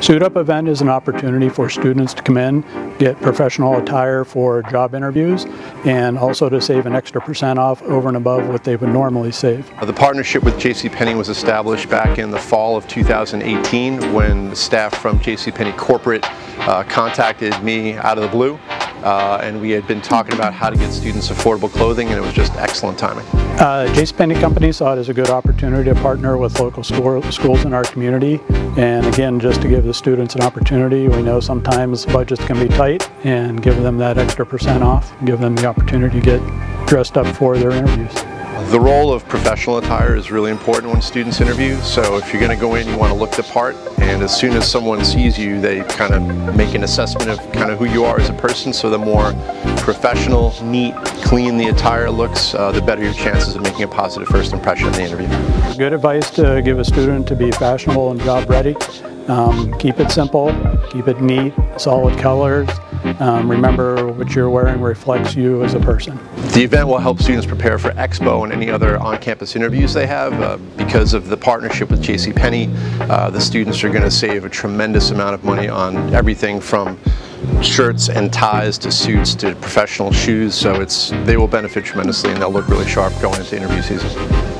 Suit-Up event is an opportunity for students to come in, get professional attire for job interviews, and also to save an extra % off over and above what they would normally save. The partnership with JCPenney was established back in the fall of 2018 when the staff from JCPenney Corporate contacted me out of the blue. And we had been talking about how to get students affordable clothing, and it was just excellent timing. JCPenney Company saw it as a good opportunity to partner with local schools in our community, and again, just to give the students an opportunity. We know sometimes budgets can be tight, and give them that extra % off, give them the opportunity to get dressed up for their interviews. The role of professional attire is really important when students interview, so if you're going to go in, you want to look the part, and as soon as someone sees you, they kind of make an assessment of kind of who you are as a person, so the more professional, neat, clean the attire looks, the better your chances of making a positive first impression in the interview. Good advice to give a student to be fashionable and job ready. Keep it simple, keep it neat, solid colors. Remember what you're wearing reflects you as a person. The event will help students prepare for Expo and any other on-campus interviews they have. Because of the partnership with JCPenney, the students are going to save a tremendous amount of money on everything from shirts and ties to suits to professional shoes. So they will benefit tremendously, and they'll look really sharp going into interview season.